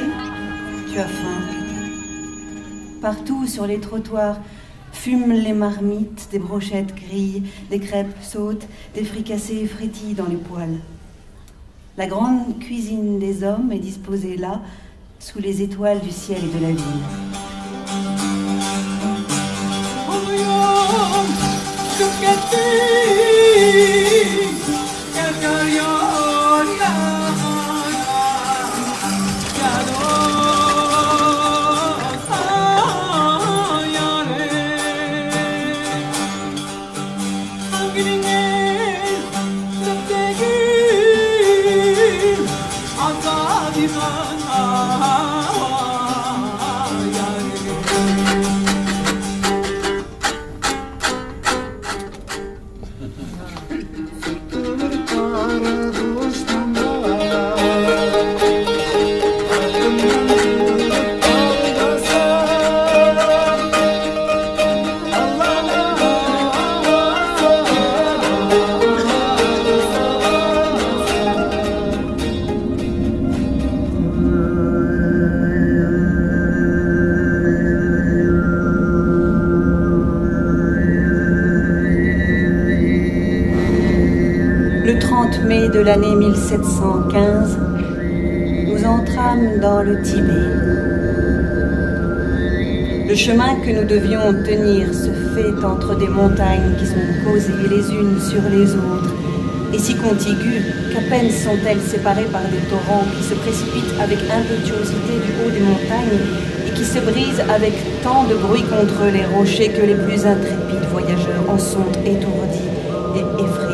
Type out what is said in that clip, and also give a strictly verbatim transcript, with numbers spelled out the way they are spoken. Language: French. déjeuner, tu as faim. Partout sur les trottoirs fument les marmites, des brochettes grillent, des crêpes sautent, des fricassées frétillent dans les poêles. La grande cuisine des hommes est disposée là, sous les étoiles du ciel et de la ville. trente mai de l'année mille sept cent quinze, nous entrâmes dans le Tibet. Le chemin que nous devions tenir se fait entre des montagnes qui sont posées les unes sur les autres et si contiguës qu'à peine sont-elles séparées par des torrents qui se précipitent avec impétuosité du haut des montagnes et qui se brisent avec tant de bruit contre les rochers que les plus intrépides voyageurs en sont étourdis et effrayés.